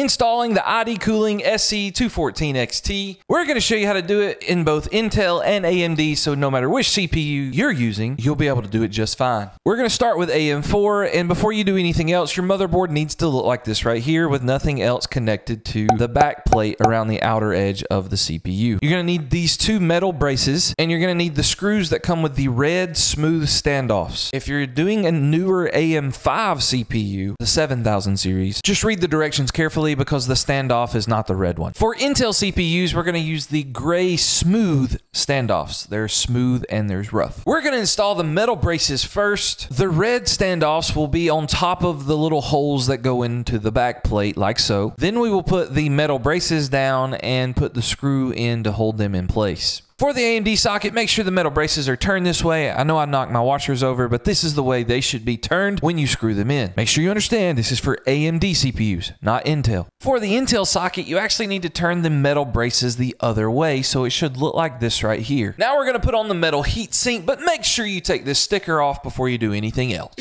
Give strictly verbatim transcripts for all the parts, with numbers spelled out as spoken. installing the I D cooling S C two fourteen X T. We're going to show you how to do it in both Intel and A M D, so no matter which C P U you're using, you'll be able to do it just fine. We're going to start with A M four, and before you do anything else, your motherboard needs to look like this right here with nothing else connected to the back plate around the outer edge of the C P U. You're going to need these two metal braces, and you're going to need the screws that come with the red smooth standoffs. If you're doing a newer A M five C P U, the seven thousand series, just read the directions carefully because the standoff is not the red one. For Intel C P Us, we're going to use the gray smooth standoffs. They're smooth and they're rough. We're going to install the metal braces first. The red standoffs will be on top of the little holes that go into the back plate like so. Then we will put the metal braces down and put the screw in to hold them in place. For the A M D socket, make sure the metal braces are turned this way. I know I knocked my washers over, but this is the way they should be turned when you screw them in. Make sure you understand this is for A M D C P Us, not Intel. For the Intel socket, you actually need to turn the metal braces the other way, so it should look like this right here. Now we're going to put on the metal heat sink, but make sure you take this sticker off before you do anything else.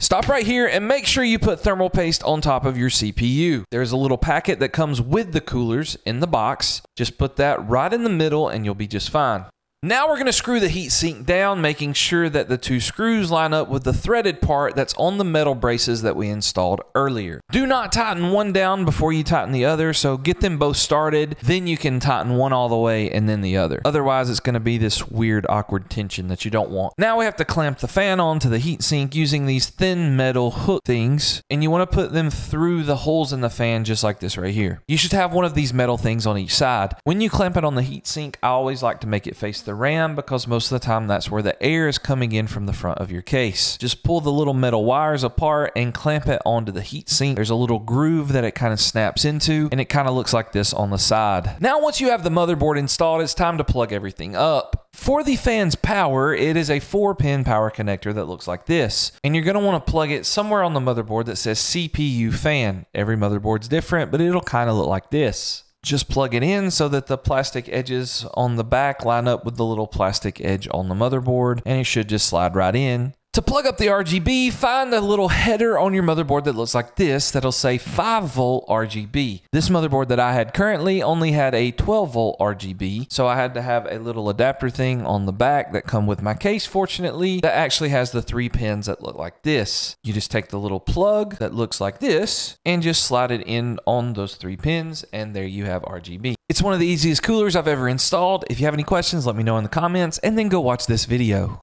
Stop right here and make sure you put thermal paste on top of your C P U. There's a little packet that comes with the coolers in the box. Just put that right in the middle and you'll be just fine. Now we're going to screw the heatsink down, making sure that the two screws line up with the threaded part that's on the metal braces that we installed earlier. Do not tighten one down before you tighten the other, so get them both started, then you can tighten one all the way and then the other. Otherwise, it's going to be this weird, awkward tension that you don't want. Now we have to clamp the fan onto the heatsink using these thin metal hook things, and you want to put them through the holes in the fan just like this right here. You should have one of these metal things on each side. When you clamp it on the heatsink, I always like to make it face the RAM because most of the time that's where the air is coming in from the front of your case. Just pull the little metal wires apart and clamp it onto the heatsink. There's a little groove that it kind of snaps into and it kind of looks like this on the side. Now once you have the motherboard installed, it's time to plug everything up. For the fan's power, it is a four pin power connector that looks like this. And you're going to want to plug it somewhere on the motherboard that says C P U fan. Every motherboard's different, but it'll kind of look like this. Just plug it in so that the plastic edges on the back line up with the little plastic edge on the motherboard, and it should just slide right in. To plug up the R G B, find a little header on your motherboard that looks like this that'll say five volt R G B. This motherboard that I had currently only had a twelve volt R G B, so I had to have a little adapter thing on the back that come with my case, fortunately, that actually has the three pins that look like this. You just take the little plug that looks like this and just slide it in on those three pins, and there you have R G B. It's one of the easiest coolers I've ever installed. If you have any questions, let me know in the comments, and then go watch this video.